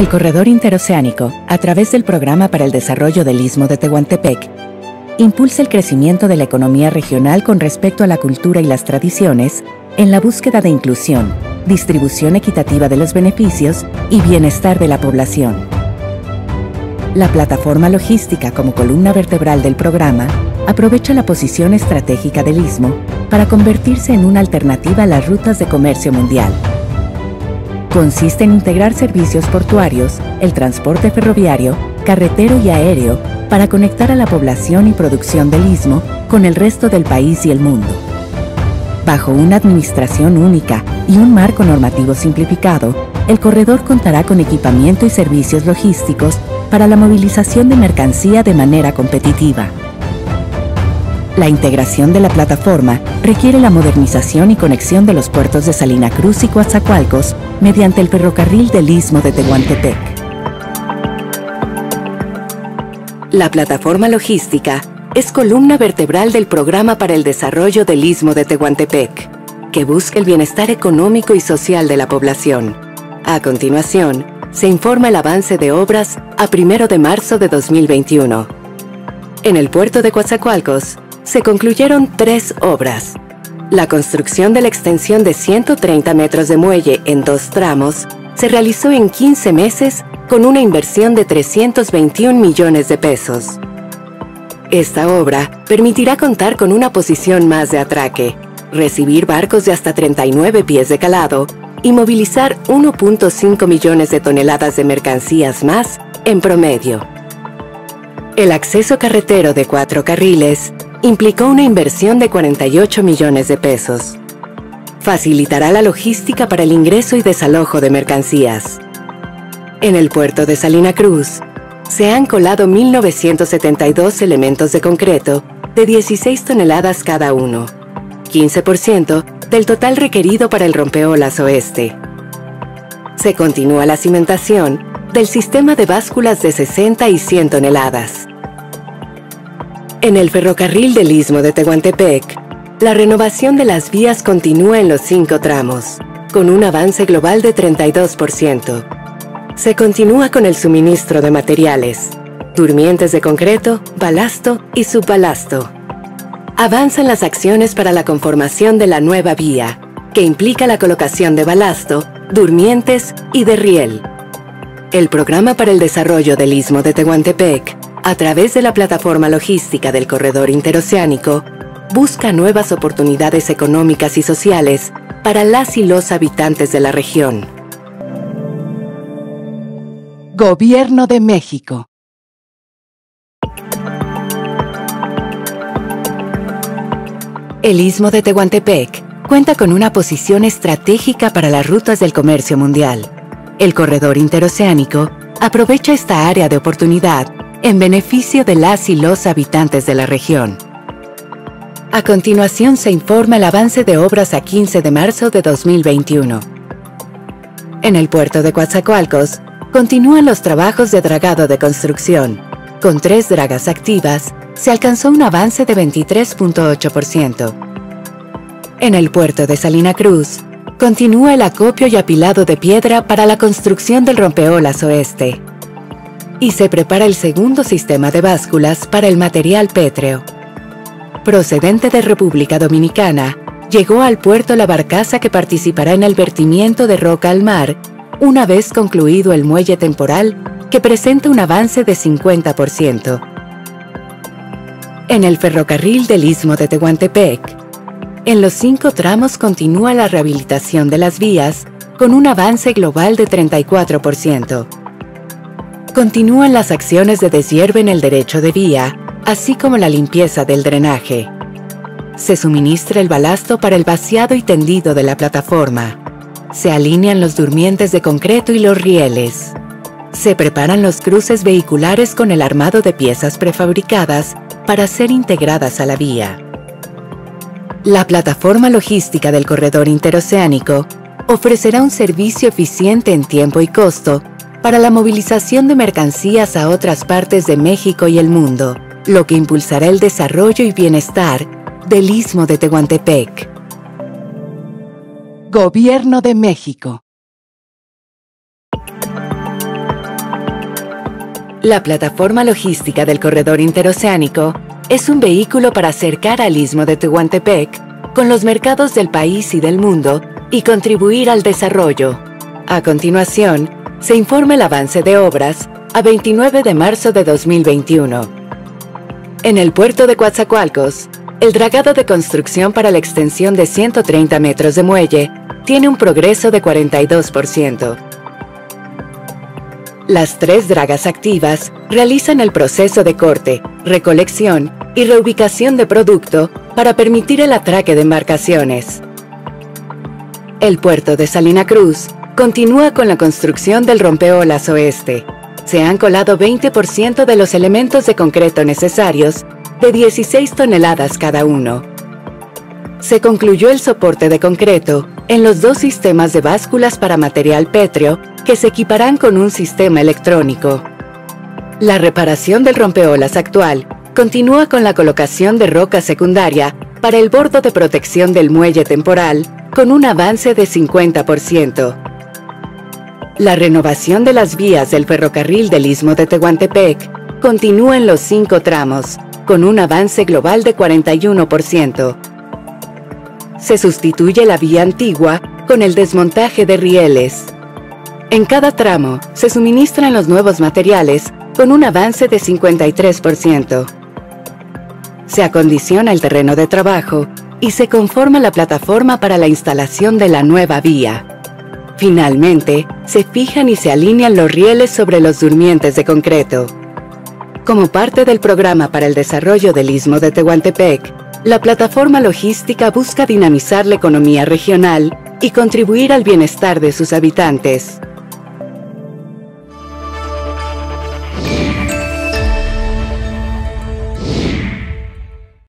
El Corredor Interoceánico, a través del Programa para el Desarrollo del Istmo de Tehuantepec, impulsa el crecimiento de la economía regional con respecto a la cultura y las tradiciones en la búsqueda de inclusión, distribución equitativa de los beneficios y bienestar de la población. La plataforma logística como columna vertebral del programa aprovecha la posición estratégica del Istmo para convertirse en una alternativa a las rutas de comercio mundial. Consiste en integrar servicios portuarios, el transporte ferroviario, carretero y aéreo para conectar a la población y producción del Istmo con el resto del país y el mundo. Bajo una administración única y un marco normativo simplificado, el corredor contará con equipamiento y servicios logísticos para la movilización de mercancía de manera competitiva. La integración de la plataforma requiere la modernización y conexión de los puertos de Salina Cruz y Coatzacoalcos mediante el ferrocarril del Istmo de Tehuantepec. La plataforma logística es columna vertebral del Programa para el Desarrollo del Istmo de Tehuantepec, que busca el bienestar económico y social de la población. A continuación, se informa el avance de obras a 1 de marzo de 2021. En el puerto de Coatzacoalcos, se concluyeron 3 obras: la construcción de la extensión de 130 metros de muelle en 2 tramos se realizó en 15 meses con una inversión de 321 millones de pesos. Esta obra permitirá contar con una posición más de atraque, recibir barcos de hasta 39 pies de calado y movilizar 1.5 millones de toneladas de mercancías más en promedio. El acceso carretero de 4 carriles implicó una inversión de 48 millones de pesos. Facilitará la logística para el ingreso y desalojo de mercancías. En el puerto de Salina Cruz, se han colado 1.972 elementos de concreto de 16 toneladas cada uno, 15% del total requerido para el rompeolas oeste. Se continúa la cimentación del sistema de básculas de 60 y 100 toneladas. En el ferrocarril del Istmo de Tehuantepec, la renovación de las vías continúa en los 5 tramos, con un avance global de 32%. Se continúa con el suministro de materiales, durmientes de concreto, balasto y subbalasto. Avanzan las acciones para la conformación de la nueva vía, que implica la colocación de balasto, durmientes y de riel. El Programa para el Desarrollo del Istmo de Tehuantepec, a través de la plataforma logística del Corredor Interoceánico, busca nuevas oportunidades económicas y sociales para las y los habitantes de la región. Gobierno de México. El Istmo de Tehuantepec cuenta con una posición estratégica para las rutas del comercio mundial. El Corredor Interoceánico aprovecha esta área de oportunidad en beneficio de las y los habitantes de la región. A continuación se informa el avance de obras a 15 de marzo de 2021. En el puerto de Coatzacoalcos continúan los trabajos de dragado de construcción. Con 3 dragas activas, se alcanzó un avance de 23.8%. En el puerto de Salina Cruz, continúa el acopio y apilado de piedra para la construcción del rompeolas oeste, y se prepara el segundo sistema de básculas para el material pétreo. Procedente de República Dominicana, llegó al puerto la barcaza que participará en el vertimiento de roca al mar una vez concluido el muelle temporal, que presenta un avance de 50%. En el ferrocarril del Istmo de Tehuantepec, en los 5 tramos continúa la rehabilitación de las vías con un avance global de 34%. Continúan las acciones de deshierve en el derecho de vía, así como la limpieza del drenaje. Se suministra el balasto para el vaciado y tendido de la plataforma. Se alinean los durmientes de concreto y los rieles. Se preparan los cruces vehiculares con el armado de piezas prefabricadas para ser integradas a la vía. La plataforma logística del Corredor Interoceánico ofrecerá un servicio eficiente en tiempo y costo para la movilización de mercancías a otras partes de México y el mundo, lo que impulsará el desarrollo y bienestar del Istmo de Tehuantepec. Gobierno de México. La plataforma logística del Corredor Interoceánico es un vehículo para acercar al Istmo de Tehuantepec con los mercados del país y del mundo y contribuir al desarrollo. A continuación, se informa el avance de obras a 29 de marzo de 2021. En el puerto de Coatzacoalcos, el dragado de construcción para la extensión de 130 metros de muelle tiene un progreso de 42%. Las 3 dragas activas realizan el proceso de corte, recolección y reubicación de producto para permitir el atraque de embarcaciones. El puerto de Salina Cruz continúa con la construcción del rompeolas oeste. Se han colado 20% de los elementos de concreto necesarios, de 16 toneladas cada uno. Se concluyó el soporte de concreto en los 2 sistemas de básculas para material pétreo que se equiparán con un sistema electrónico. La reparación del rompeolas actual continúa con la colocación de roca secundaria para el bordo de protección del muelle temporal con un avance de 50%. La renovación de las vías del ferrocarril del Istmo de Tehuantepec continúa en los 5 tramos, con un avance global de 41%. Se sustituye la vía antigua con el desmontaje de rieles. En cada tramo se suministran los nuevos materiales con un avance de 53%. Se acondiciona el terreno de trabajo y se conforma la plataforma para la instalación de la nueva vía. Finalmente, se fijan y se alinean los rieles sobre los durmientes de concreto. Como parte del programa para el desarrollo del Istmo de Tehuantepec, la plataforma logística busca dinamizar la economía regional y contribuir al bienestar de sus habitantes.